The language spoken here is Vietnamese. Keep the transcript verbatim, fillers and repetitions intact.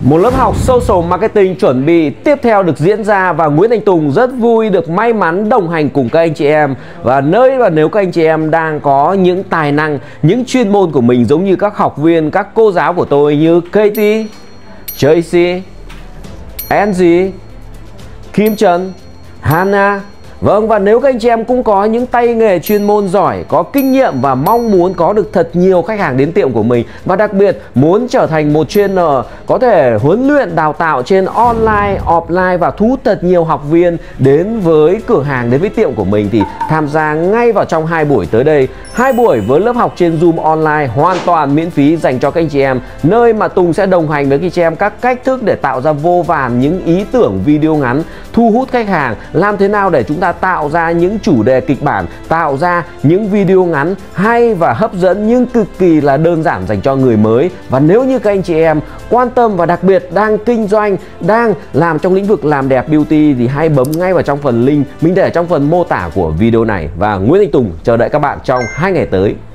Một lớp học Social Marketing chuẩn bị tiếp theo được diễn ra và Nguyễn Anh Tùng rất vui được may mắn đồng hành cùng các anh chị em. Và nơi và nếu các anh chị em đang có những tài năng, những chuyên môn của mình giống như các học viên, các cô giáo của tôi như Katie, Jaycee, Angie, Kim Tran, Hannah. Vâng, và nếu các anh chị em cũng có những tay nghề chuyên môn giỏi, có kinh nghiệm và mong muốn có được thật nhiều khách hàng đến tiệm của mình, và đặc biệt muốn trở thành một trainer có thể huấn luyện đào tạo trên online, offline và thu hút thật nhiều học viên đến với cửa hàng, đến với tiệm của mình, thì tham gia ngay vào trong hai buổi tới đây. Hai buổi với lớp học trên Zoom online hoàn toàn miễn phí dành cho các anh chị em, nơi mà Tùng sẽ đồng hành với các anh chị em các cách thức để tạo ra vô vàn những ý tưởng video ngắn thu hút khách hàng, làm thế nào để chúng ta tạo ra những chủ đề kịch bản, tạo ra những video ngắn hay và hấp dẫn nhưng cực kỳ là đơn giản dành cho người mới. Và nếu như các anh chị em quan tâm và đặc biệt đang kinh doanh, đang làm trong lĩnh vực làm đẹp beauty thì hãy bấm ngay vào trong phần link mình để trong phần mô tả của video này. Và Nguyễn Anh Tùng chờ đợi các bạn trong hai ngày tới.